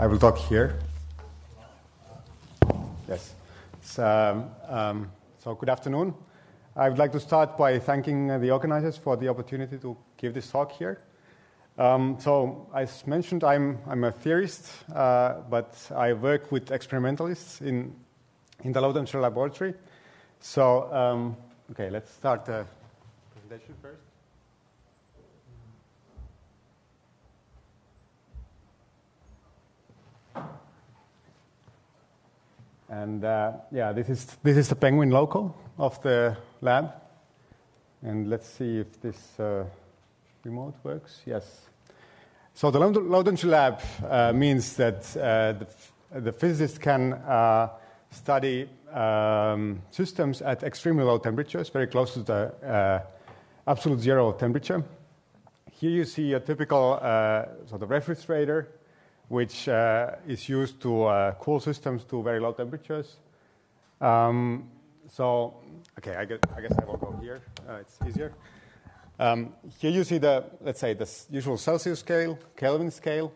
I will talk here. Yes. So good afternoon. I would like to start by thanking the organizers for the opportunity to give this talk here. So as mentioned, I'm a theorist, but I work with experimentalists in the Lodengen laboratory. So okay, let's start the presentation first. And yeah, this is the penguin logo of the lab. And let's see if this remote works. Yes. So the Laudon lab means that the physicist can study systems at extremely low temperatures, very close to the absolute zero temperature. Here you see a typical sort of refrigerator, which is used to cool systems to very low temperatures. So, okay, I guess I will go here. It's easier. Here you see the, let's say, the usual Celsius scale, Kelvin scale.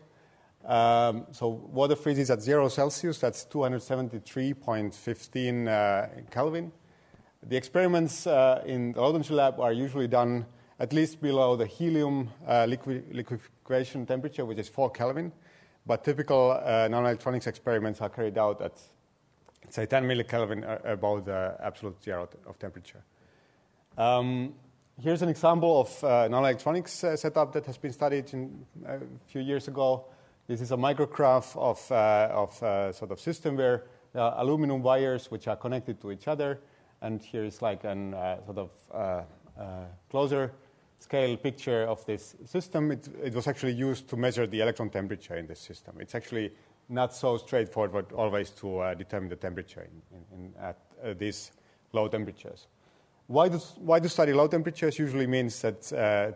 So water freezes at 0°C. That's 273.15 Kelvin. The experiments in the Lodengen lab are usually done at least below the helium liquefaction temperature, which is 4 Kelvin. But typical non-electronics experiments are carried out at, say, 10 millikelvin above the absolute zero of temperature. Here's an example of non-electronics setup that has been studied a few years ago. This is a micrograph of sort of system where there are aluminum wires which are connected to each other, and here is like an sort of closer scale picture of this system. It was actually used to measure the electron temperature in this system. It's actually not so straightforward always to determine the temperature at these low temperatures. Why do study low temperatures usually means that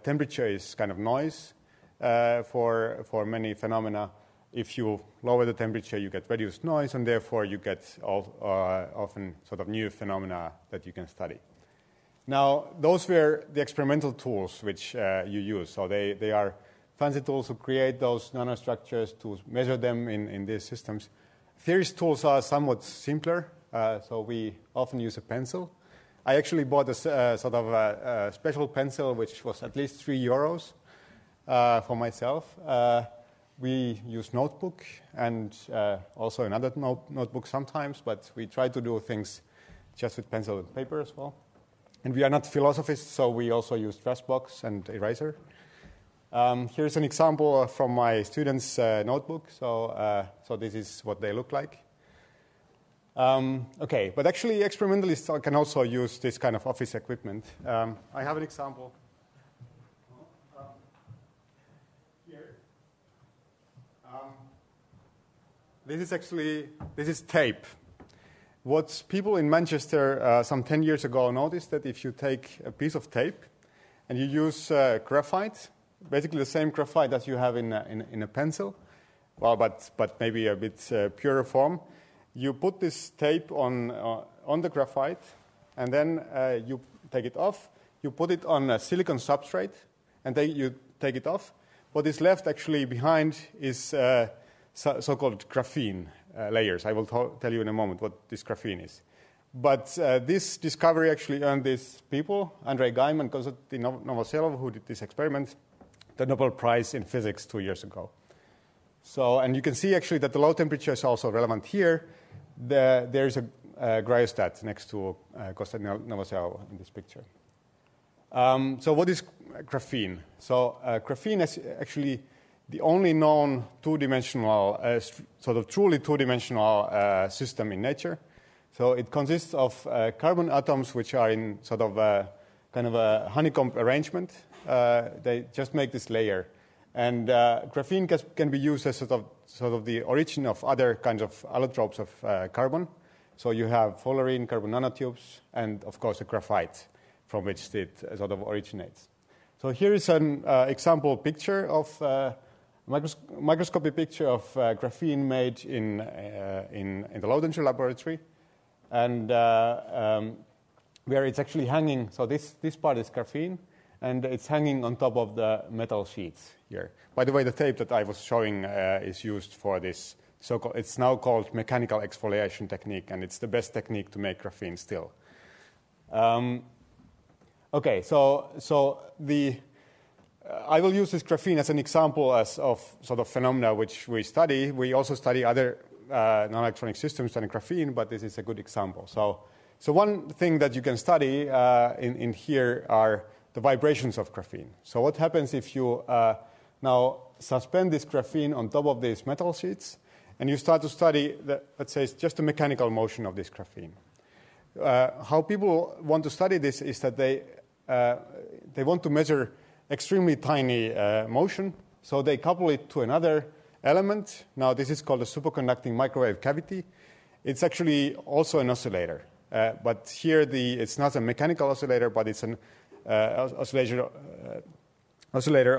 temperature is kind of noise for many phenomena. If you lower the temperature, you get reduced noise, and therefore you get often sort of new phenomena that you can study. Now, those were the experimental tools which you use. So they are fancy tools to create those nanostructures, to measure them in these systems. Theorist tools are somewhat simpler, so we often use a pencil. I actually bought a sort of a special pencil, which was at least €3 for myself. We use notebook and also another notebook sometimes, but we try to do things just with pencil and paper as well. And we are not philosophists, so we also use trash box and eraser. Here's an example from my students' notebook. So, this is what they look like. Okay, but actually experimentalists can also use this kind of office equipment. I have an example here. This is tape. What people in Manchester some 10 years ago noticed that if you take a piece of tape and you use graphite, basically the same graphite as you have in a pencil, well, but maybe a bit purer form, you put this tape on the graphite, and then you take it off. You put it on a silicon substrate, and then you take it off. What is left actually behind is so-called graphene. Layers. I will tell you in a moment what this graphene is. But this discovery actually earned these people, Andrei Geim and Konstantin Novoselov, who did this experiment, the Nobel Prize in Physics 2 years ago. So, and you can see actually that the low temperature is also relevant here. There's a cryostat next to Konstantin Novoselov in this picture. So what is graphene? So graphene is actually the only known two-dimensional, sort of truly two-dimensional system in nature. So it consists of carbon atoms which are in sort of a, kind of a honeycomb arrangement. They just make this layer. And graphene can be used as sort of the origin of other kinds of allotropes of carbon. So you have fullerene, carbon nanotubes, and of course the graphite from which it sort of originates. So here is an example picture of microscopy picture of graphene made in the Lodengen laboratory, and where it's actually hanging. So this part is graphene, and it's hanging on top of the metal sheets here. By the way, the tape that I was showing is used for this. So it's now called mechanical exfoliation technique, and it's the best technique to make graphene still. Okay, so the I will use this graphene as an example of sort of phenomena which we study. We also study other non-electronic systems than graphene, but this is a good example. So one thing that you can study in here are the vibrations of graphene. So what happens if you now suspend this graphene on top of these metal sheets, and you start to study, let's say, just the mechanical motion of this graphene. How people want to study this is that they want to measure extremely tiny motion, so they couple it to another element. Now, this is called a superconducting microwave cavity. It's actually also an oscillator. But here, it's not a mechanical oscillator, but it's an oscillator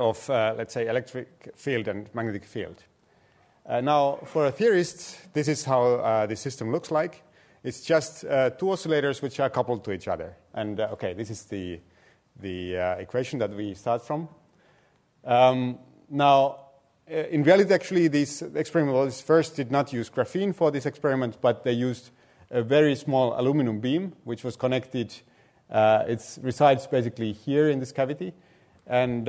of, let's say, electric field and magnetic field. Now, for a theorist, this is how this system looks like. It's just two oscillators which are coupled to each other. And, okay, this is the equation that we start from. Now, in reality, actually, these experimenters first did not use graphene for this experiment, but they used a very small aluminum beam, which was connected. It resides basically here in this cavity. And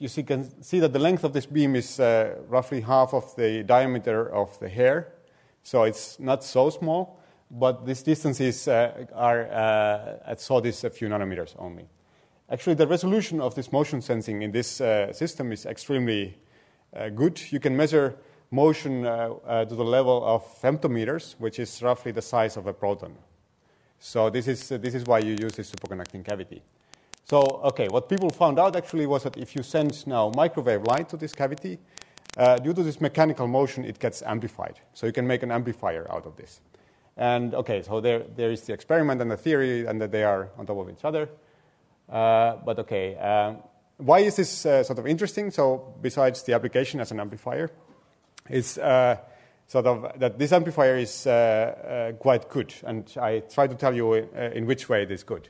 you can see that the length of this beam is roughly half of the diameter of the hair. So it's not so small, but these distances are at SODIS a few nanometers only. Actually, the resolution of this motion sensing in this system is extremely good. You can measure motion to the level of femtometers, which is roughly the size of a proton. So this is why you use this superconducting cavity. So, okay, what people found out actually was that if you send now microwave light to this cavity, due to this mechanical motion, it gets amplified. So you can make an amplifier out of this. And, okay, so there is the experiment and the theory, and that they are on top of each other. But, okay, why is this sort of interesting? So besides the application as an amplifier, it's sort of that this amplifier is quite good. And I try to tell you in which way it is good.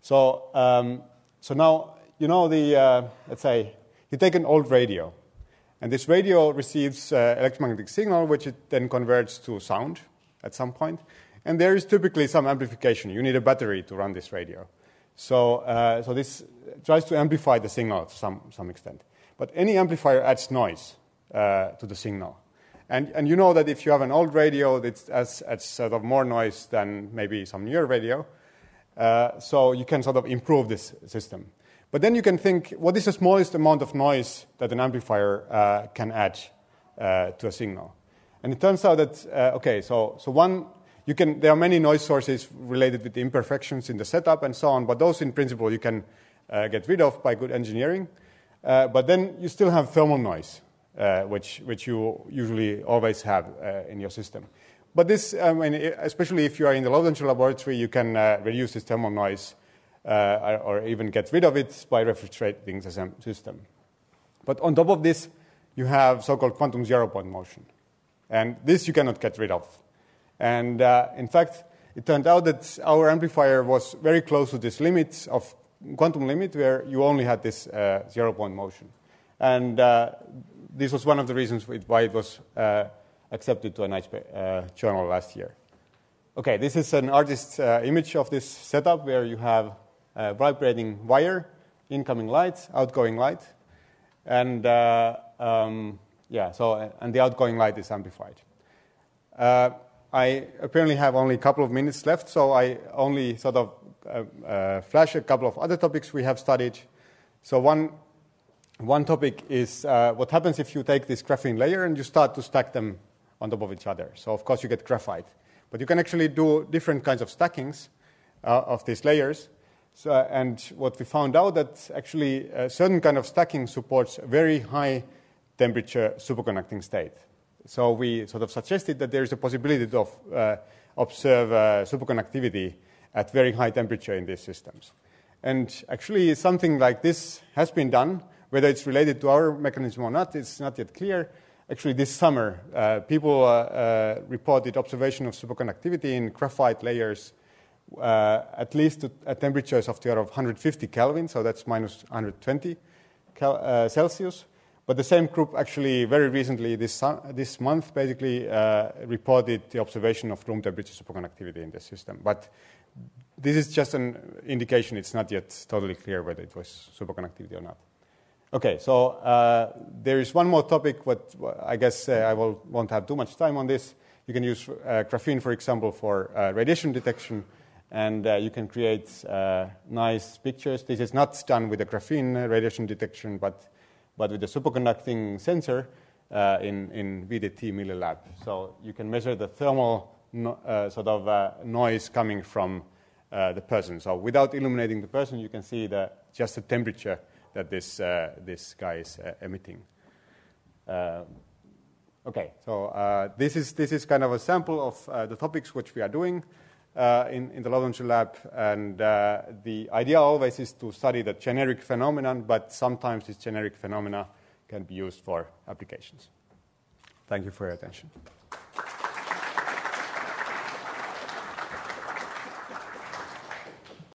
So, so now, you know, let's say, you take an old radio. And this radio receives electromagnetic signal, which it then converts to sound at some point. And there is typically some amplification. You need a battery to run this radio. So, so this tries to amplify the signal to some extent. But any amplifier adds noise to the signal. And you know that if you have an old radio, it adds sort of more noise than maybe some newer radio. So you can sort of improve this system. But then you can think, what is the smallest amount of noise that an amplifier can add to a signal? And it turns out that, okay, so one, there are many noise sources related with imperfections in the setup and so on, but those in principle you can get rid of by good engineering. But then you still have thermal noise, which you usually always have in your system. But this, I mean, especially if you are in the Lodengen laboratory, you can reduce this thermal noise or even get rid of it by refrigerating the system. But on top of this, you have so-called quantum zero-point motion. And this you cannot get rid of. And in fact, it turned out that our amplifier was very close to this limit of quantum limit where you only had this zero-point motion. And this was one of the reasons why it was accepted to a nice journal last year. Okay, this is an artist's image of this setup where you have a vibrating wire, incoming light, outgoing light, and yeah, so and the outgoing light is amplified. I apparently have only a couple of minutes left, so I only sort of flash a couple of other topics we have studied. So one topic is what happens if you take this graphene layer and you start to stack them on top of each other. So, of course, you get graphite. But you can actually do different kinds of stackings of these layers. So, and what we found out that actually a certain kind of stacking supports a very high temperature superconducting state. So we sort of suggested that there is a possibility to observe superconductivity at very high temperature in these systems. And actually something like this has been done. Whether it's related to our mechanism or not, it's not yet clear. Actually, this summer, people reported observation of superconductivity in graphite layers at least at temperatures of the order of 150 Kelvin, so that's minus 120 Celsius. But the same group actually very recently, this month, basically reported the observation of room temperature superconductivity in the system. But this is just an indication. It's not yet totally clear whether it was superconductivity or not. Okay, so there is one more topic, but I guess I won't have too much time on this. You can use graphene, for example, for radiation detection. And you can create nice pictures. This is not done with the graphene radiation detection, but with a superconducting sensor in VDT Miller Lab. So you can measure the thermal noise coming from the person. So without illuminating the person, you can see just the temperature that this guy is emitting. Okay, so this is kind of a sample of the topics which we are doing in the Laudon lab. And the idea always is to study the generic phenomenon, but sometimes this generic phenomena can be used for applications. Thank you for your attention.